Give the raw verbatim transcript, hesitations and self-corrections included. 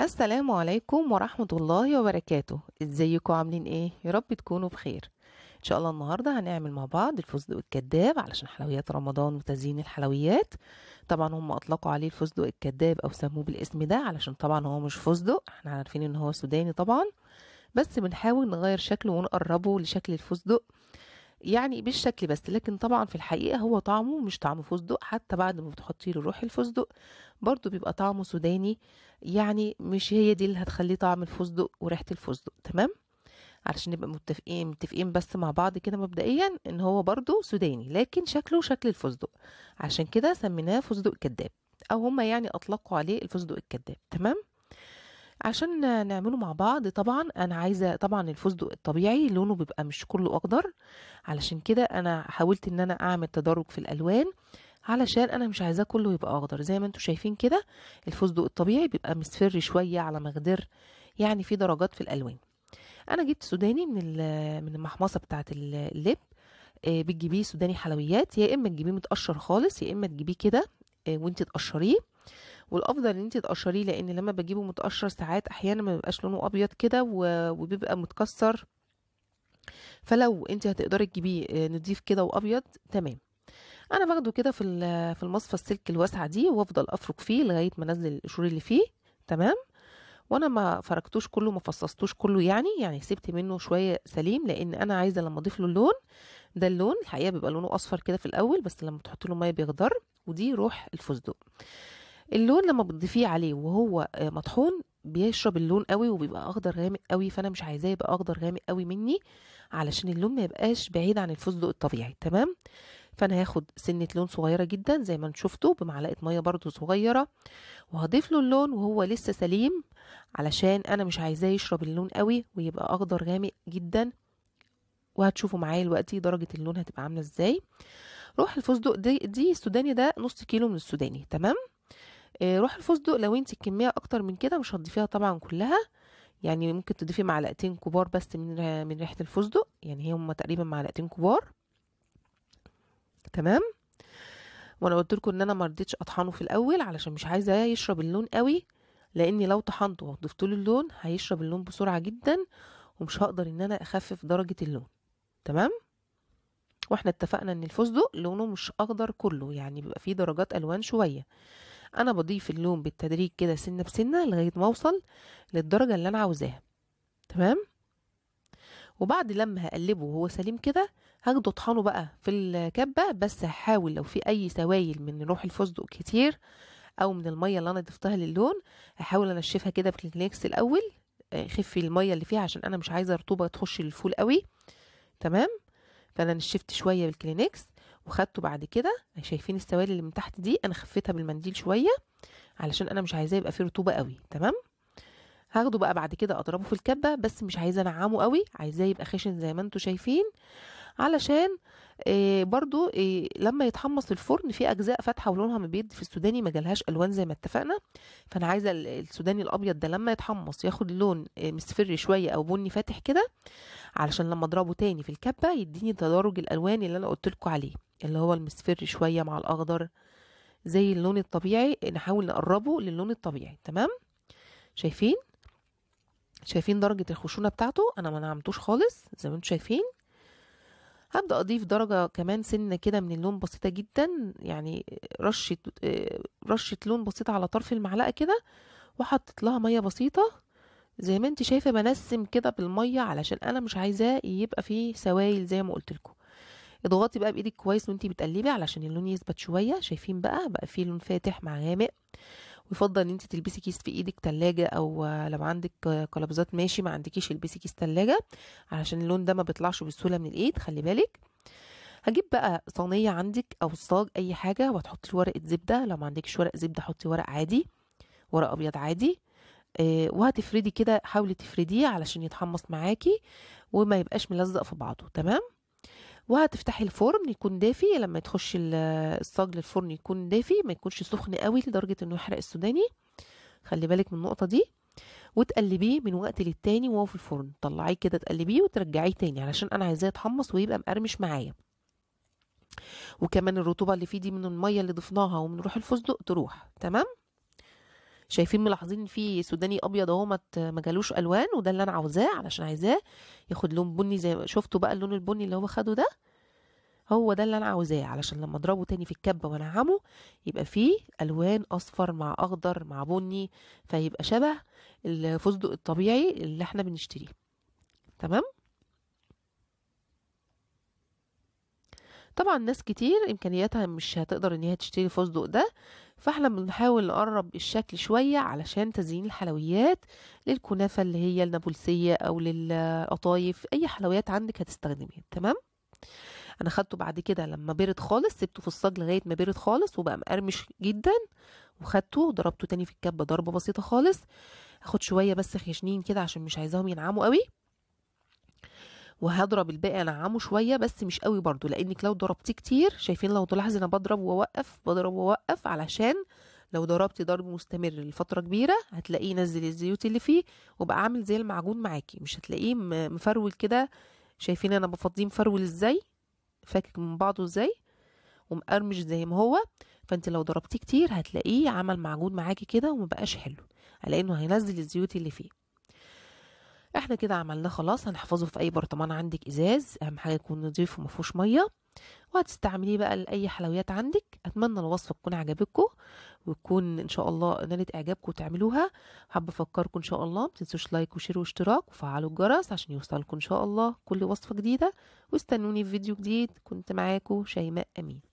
السلام عليكم ورحمة الله وبركاته. ازيكم عاملين ايه؟ يا رب تكونوا بخير. ان شاء الله النهاردة هنعمل مع بعض الفستق الكداب علشان حلويات رمضان وتزيين الحلويات. طبعا هم اطلقوا عليه الفستق الكداب او سموه بالاسم ده علشان طبعا هو مش فستق، احنا عارفين ان هو سوداني طبعا، بس بنحاول نغير شكله ونقربه لشكل الفستق، يعني بالشكل بس، لكن طبعا في الحقيقه هو طعمه مش طعم فستق. حتى بعد ما بتحطي له روح الفستق برضو بيبقى طعمه سوداني، يعني مش هي دي اللي هتخليه طعم الفستق وريحه الفستق. تمام، علشان نبقى متفقين متفقين بس مع بعض كده مبدئيا ان هو برضو سوداني لكن شكله شكل الفستق، عشان كده سميناه فستق كداب، او هما يعني اطلقوا عليه الفستق الكداب. تمام، عشان نعمله مع بعض طبعا انا عايزه طبعا الفستق الطبيعي لونه بيبقى مش كله اخضر، علشان كده انا حاولت ان انا اعمل تدرج في الالوان علشان انا مش عايزاه كله يبقى اخضر. زي ما انتم شايفين كده الفستق الطبيعي بيبقى مصفر شويه على مخضر، يعني في درجات في الالوان. انا جبت سوداني من من المحمصه بتاعه اللب، بتجيبيه سوداني حلويات، يا اما تجيبيه متقشر خالص يا اما تجيبيه كده وانت تقشريه، والافضل ان انت تقشريه لان لما بجيبه متقشر ساعات احيانا ما بيبقاش لونه ابيض كده وبيبقى متكسر، فلو انت هتقدري تجيبيه نضيف كده وابيض تمام. انا باخده كده في في المصفى السلك الواسعه دي وافضل افرك فيه لغايه ما انزل القشور اللي فيه. تمام، وانا ما فركتوش كله ما فصصتوش كله، يعني يعني سبت منه شويه سليم، لان انا عايزه لما اضيف له اللون ده، اللون الحقيقه بيبقى لونه اصفر كده في الاول بس لما تحط له ميه بيخضر، ودي روح الفستق. اللون لما بتضيفيه عليه وهو مطحون بيشرب اللون قوي وبيبقى اخضر غامق قوي، فانا مش عايزاه يبقى اخضر غامق قوي مني علشان اللون ما يبقاش بعيد عن الفستق الطبيعي. تمام، فانا هاخد سنه لون صغيره جدا زي ما انتم شفتوا بمعلقه ميه برده صغيره، وهضيف له اللون وهو لسه سليم علشان انا مش عايزاه يشرب اللون قوي ويبقى اخضر غامق جدا، وهتشوفوا معايا دلوقتي درجه اللون هتبقى عامله ازاي. روح الفستق دي دي السوداني ده نص كيلو من السوداني. تمام، روح الفستق لو انت الكميه اكتر من كده مش هتضيفيها طبعا كلها، يعني ممكن تضيفي معلقتين كبار بس من من ريحه الفستق، يعني هم تقريبا معلقتين كبار. تمام، وانا قلت لكم ان انا ما رضيتش اطحنه في الاول علشان مش عايزه يشرب اللون قوي، لاني لو طحنته وضفت له اللون هيشرب اللون بسرعه جدا ومش هقدر ان انا اخفف درجه اللون. تمام، واحنا اتفقنا ان الفستق لونه مش اخضر كله، يعني بيبقى فيه درجات الوان شويه. انا بضيف اللون بالتدريج كده سنه بسنه لغايه ما اوصل للدرجه اللي انا عاوزاها. تمام، وبعد لما هقلبه وهو سليم كده هاخده اطحنه بقى في الكبه، بس هحاول لو في اي سوائل من روح الفستق كتير او من الميه اللي انا ضفتها للون هحاول انشفها كده بالكلينكس الاول، خفي الميه اللي فيها عشان انا مش عايزه رطوبه تخش للفول قوي. تمام، فانا نشفت شويه بالكلينكس وخدته بعد كده، شايفين السوائل اللي من تحت دي انا خفيتها بالمنديل شويه علشان انا مش عايزاه يبقى فيه رطوبه قوي. تمام، هاخده بقى بعد كده اضربه في الكبه، بس مش عايزه انعمه قوي، عايزاه يبقى خشن زي ما انتم شايفين، علشان إيه برضو إيه لما يتحمص الفرن في اجزاء فاتحه ولونها مبيض في السوداني ما جالهاش الوان زي ما اتفقنا، فانا عايزه السوداني الابيض ده لما يتحمص ياخد لون مصفر شويه او بني فاتح كده، علشان لما اضربه تاني في الكبه يديني تدرج الالوان اللي انا قلت لكم عليه، اللي هو المصفر شويه مع الاخضر زي اللون الطبيعي، نحاول نقربه للون الطبيعي. تمام، شايفين شايفين درجه الخشونه بتاعته، انا ما نعمتوش خالص زي ما انتم شايفين. هبدا اضيف درجه كمان سنه كده من اللون بسيطه جدا، يعني رشه رشه لون بسيطه على طرف المعلقه كده، وحطيت لها ميه بسيطه زي ما انت شايفه، بنسم كده بالميه علشان انا مش عايزاه يبقى فيه سوائل زي ما قلت لكم. اضغطي بقى بايدك كويس وانت بتقلبي علشان اللون يثبت شويه. شايفين بقى بقى فيه لون فاتح مع غامق، ويفضل ان انت تلبسي كيس في ايدك تلاجة، او لو عندك قلبزات ماشي، ما عندكيش البسي كيس تلاجة علشان اللون ده ما بيطلعش بسهوله من الايد، خلي بالك. هجيب بقى صينيه عندك او صاج اي حاجه، وهتحطي ورقه زبده، لو ما عندكش ورق زبده حطي ورق عادي، ورق ابيض عادي، وهتفردي كده، حاولي تفرديه علشان يتحمص معاكي وما يبقاش ملزق في بعضه. تمام، وهتفتحي الفرن يكون دافي، لما تخش الصاج للفرن يكون دافي، ما يكونش سخن قوي لدرجه انه يحرق السوداني، خلي بالك من النقطه دي، وتقلبيه من وقت للتاني وهو في الفرن، طلعيه كده تقلبيه وترجعيه تاني علشان انا عايزاه يتحمص ويبقى مقرمش معايا، وكمان الرطوبه اللي فيه دي من الميه اللي ضفناها ومن روح الفستق تروح. تمام، شايفين ملاحظين ان في سوداني ابيض اهو ما جالوش الوان، وده اللي انا عاوزاه علشان عايزاه ياخد لون بني زي ما شفتوا بقى اللون البني اللي هو خده ده، هو ده اللي انا عاوزاه علشان لما اضربه تاني في الكبه وانعمه يبقى فيه الوان اصفر مع اخضر مع بني، فيبقى شبه الفستق الطبيعي اللي احنا بنشتريه. تمام. طبعا ناس كتير امكانياتها مش هتقدر ان هي تشتري الفستق ده، فاحنا بنحاول نقرب الشكل شويه علشان تزيين الحلويات للكنافه اللي هي النابلسيه او للقطايف، اي حلويات عندك هتستخدميها. تمام. انا خدته بعد كده لما برد خالص، سبته في الصاج لغايه ما برد خالص وبقى مقرمش جدا، وخدته وضربته تاني في الكبه ضربه بسيطه خالص، هاخد شويه بس خشنين كده عشان مش عايزاهم ينعموا قوي، وهضرب الباقي انعمه شويه بس مش قوي برضو، لانك لو ضربتيه كتير شايفين لو تلاحظي انا بضرب واوقف بضرب واوقف، علشان لو ضربتي ضرب مستمر لفتره كبيره هتلاقيه نزل الزيوت اللي فيه وبقى عامل زي المعجون معاكي، مش هتلاقيه مفرول كده. شايفين انا بفضيه مفرول ازاي، فاكك من بعضه ازاي ومقرمش زي ما هو، فانت لو ضربتيه كتير هتلاقيه عمل معجون معاكي كده ومبقاش حلو، لانه هينزل الزيوت اللي فيه. احنا كده عملناه خلاص، هنحفظه في اي برطمان عندك ازاز، اهم حاجه يكون نضيف ومفيهوش ميه، وهتستعمليه بقى لاي حلويات عندك. اتمنى الوصفه تكون عجبتكم وتكون ان شاء الله نالت اعجابكم وتعملوها. حابه افكركم ان شاء الله ما تنسوش لايك وشير واشتراك وفعلوا الجرس عشان يوصلكم ان شاء الله كل وصفه جديده، واستنوني في فيديو جديد. كنت معاكم شيماء امين.